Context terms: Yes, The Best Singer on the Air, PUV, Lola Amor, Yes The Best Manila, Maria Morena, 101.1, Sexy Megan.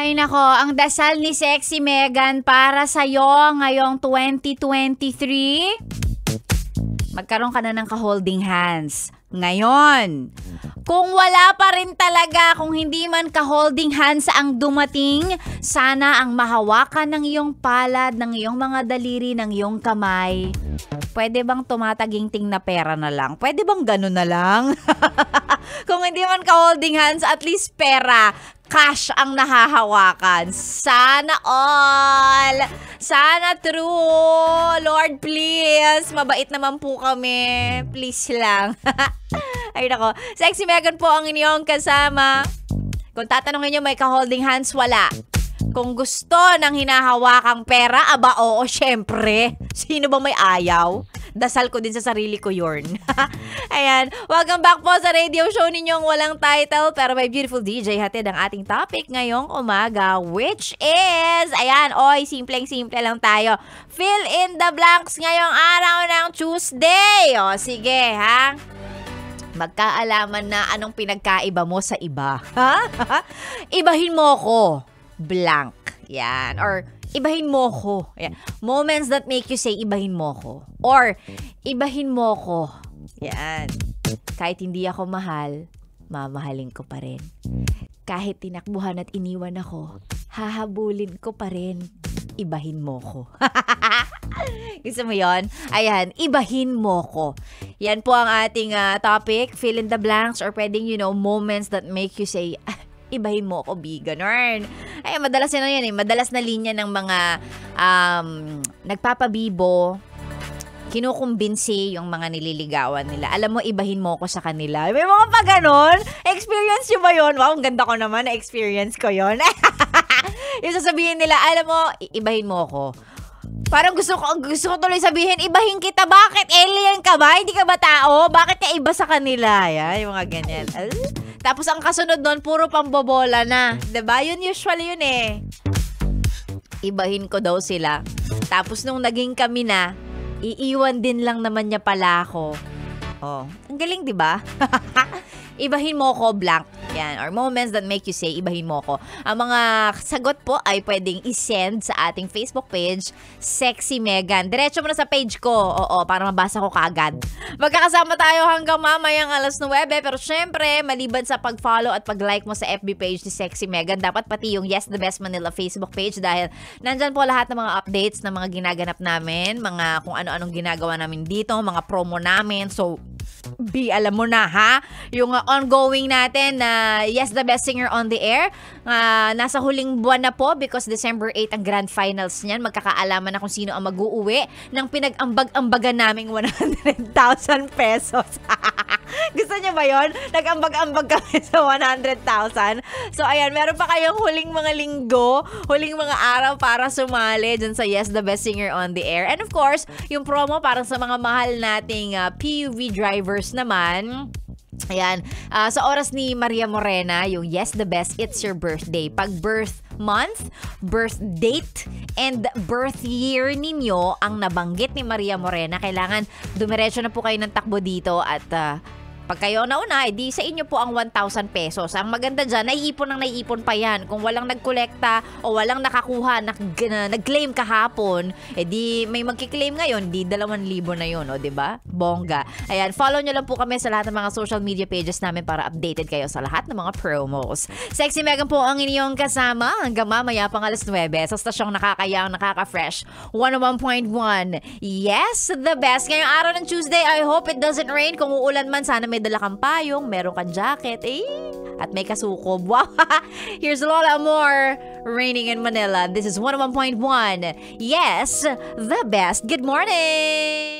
Ay nako, ang dasal ni Sexy Megan para sa'yo ngayong 2023. Magkaroon ka na ng ka-holding hands. Ngayon, kung wala pa rin talaga, kung hindi man ka-holding hands ang dumating, sana ang mahawakan ng iyong palad, ng iyong mga daliri, ng iyong kamay. Pwede bang tumataginting na pera na lang? Pwede bang ganun na lang? Kung hindi man ka-holding hands, at least pera, cash ang nahahawakan. Sana all! Sana true! Lord, please! Mabait naman po kami. Please lang. Ayun ako. Sexy Megan po ang inyong kasama. Kung tatanungin nyo, may ka-holding hands, wala. Kung gusto ng hinahawakang pera, aba oo, syempre. Sino ba may ayaw? Dasal ko din sa sarili ko yun. Ayan. Welcome back po sa radio show ninyong walang title pero may beautiful DJ hatid ang ating topic ngayong umaga, which is, ayan, oy, simpleng-simple lang tayo. Fill in the blanks ngayong araw ng Tuesday. O, sige, ha? Magkaalaman na anong pinagkaiba mo sa iba. Ha? Ibahin mo ko. Blank. Yan. Or, ibahin mo ko. Yan. Moments that make you say, ibahin mo ko. Or, ibahin mo ko. Yan. Kahit hindi ako mahal, mamahalin ko pa rin. Kahit tinakbuhan at iniwan ako, hahabulin ko pa rin. Ibahin mo ko. Gusto mo yun? Ayan, ibahin mo ko. Yan po ang ating topic. Fill in the blanks or pwedeng, you know, moments that make you say, ibahin mo ko, bigan. Ay, madalas na yun eh. Madalas na linya ng mga nagpapabibo, kinukumbinsi yung mga nililigawan nila. Alam mo, ibahin mo ko sa kanila. May mga pa ganun. Experience nyo ba yun? Wow, ang ganda ko naman. Na-experience ko yun. Yung sasabihin nila, alam mo, ibahin mo ko. Parang gusto ko tuloy sabihin, ibahin kita. Bakit? Alien ka ba? Hindi ka ba tao? Bakit ka iba sa kanila? Yan, yung mga ganyan. Tapos ang kasunod nun, puro pambobola na. Diba? Yun usually yun eh. Ibahin ko daw sila. Tapos nung naging kami na, iiwan din lang naman niya pala ako. Oh, ang galing, diba? Ibahin mo ko, blank. Yan. Or moments that make you say, ibahin mo ko. Ang mga sagot po ay pwedeng isend sa ating Facebook page, Sexy Megan. Diretso mo na sa page ko. Oo, para mabasa ko kaagad. Magkakasama tayo hanggang mamayang alas 9. Pero syempre, maliban sa pag-follow at pag-like mo sa FB page ni Sexy Megan, dapat pati yung Yes, The Best Manila Facebook page dahil nandyan po lahat ng mga updates na mga ginaganap namin, mga kung ano-anong ginagawa namin dito, mga promo namin. So, alam mo na ha, yung ongoing natin na Yes, The Best Singer on the Air, nasa huling buwan na po because December 8 ang grand finals niyan. Magkakaalaman na kung sino ang mag-uuwi ng pinag-ambag-ambagan naming 100,000 pesos. Gusto niyo ba yun? Nag-ambag-ambag kami sa 100,000. So ayan, meron pa kayong huling mga linggo, huling mga araw para sumali dyan sa Yes, The Best Singer on the Air. And of course, yung promo para sa mga mahal nating PUV drivers naman. Ayan, sa oras ni Maria Morena, yung Yes, The Best, It's Your Birthday. Pag birth month, birth date, and birth year ninyo ang nabanggit ni Maria Morena, kailangan dumiretso na po kayo ng takbo dito at pag kayo nauna, edi sa inyo po ang 1,000 pesos. Ang maganda dyan, naiipon ang naiipon pa yan. Kung walang nagkolekta o walang nakakuha, nag-claim kahapon, edi may magkiklaim ngayon, di 2,000 na yun, o, diba? Bongga. Ayan, follow nyo lang po kami sa lahat ng mga social media pages namin para updated kayo sa lahat ng mga promos. Sexy Megan po ang inyong kasama hanggang mamaya pang alas 9 sa stasyong nakakayang, nakaka-fresh, 101.1. Yes, The Best. Ngayong araw ng Tuesday, I hope it doesn't rain. Kung uulan man, sana may dala kang payong, meron kang jacket, eh, at may kasukob. Wow! Here's Lola Amor, Raining in Manila. This is 101.1. Yes, The Best. Good morning!